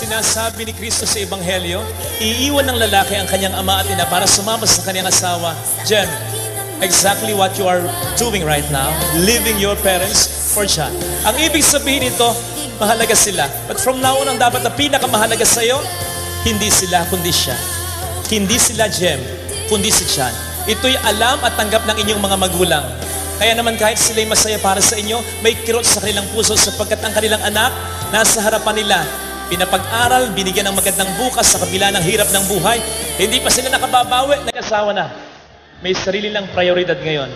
sinasabi ni Kristo sa Ebanghelyo, iiwan ng lalaki ang kanyang ama at ina para sumama sa kanyang asawa. Jem, exactly what you are doing right now, leaving your parents for John. Ang ibig sabihin nito, mahalaga sila. But from now on, ang dapat na pinakamahalaga sa iyo, hindi sila, kundi siya. Hindi sila, Jem, kundi si John. Ito'y alam at tanggap ng inyong mga magulang. Kaya naman kahit sila'y masaya para sa inyo, may kirot sa kanilang puso sapagkat ang kanilang anak nasa harapan nila. Pinapag-aral, binigyan ng magandang bukas sa kabila ng hirap ng buhay. Hindi pa sila nakababawi, nag-asawa na. May sarili lang prioridad ngayon.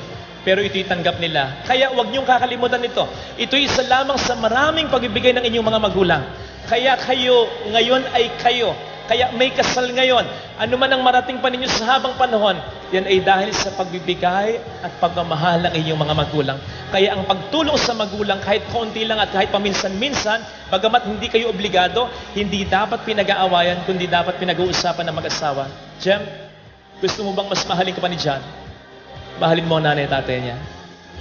Pero ito'y tanggap nila. Kaya huwag niyong kakalimutan ito. Ito'y isa lamang sa maraming pagbibigay ng inyong mga magulang. Kaya kayo, ngayon ay kayo. Kaya may kasal ngayon. Ano man ang marating pa ninyo sa habang panahon, yan ay dahil sa pagbibigay at pagmamahal ng inyong mga magulang. Kaya ang pagtulong sa magulang, kahit konti lang at kahit paminsan-minsan, bagamat hindi kayo obligado, hindi dapat pinag-aawayan, kundi dapat pinag-uusapan ng mag-asawa. Jem, gusto mo bang mas mahalin ka pa ni John? Mahalin mo ang nanay at tatay niya.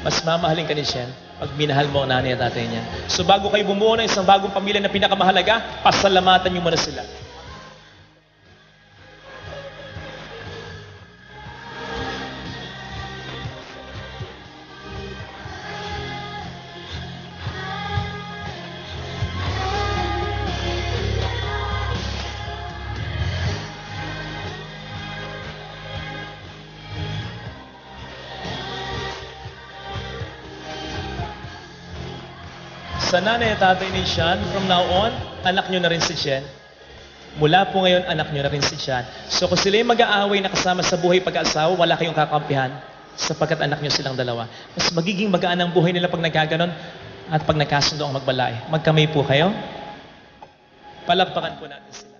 Mas mamahalin ka ni Jem pag minahal mo ang nanay at tatay niya. So bago kayo bumuo ng isang bagong pamilya na pinakamahalaga, pasalamatan niyo muna sila. Sa nanay at tatay ni Sean, from now on, anak nyo na rin si Jen. Mula po ngayon, anak nyo na rin si Sean. So kung sila'y mag-aaway na kasama sa buhay pag-asawa, wala kayong kakampihan sapagkat anak nyo silang dalawa. Mas magiging magaan ang buhay nila pag nagkaganon at pag nagkasundo ang magbalay. Magkamay po kayo. Palakpakan po natin sila.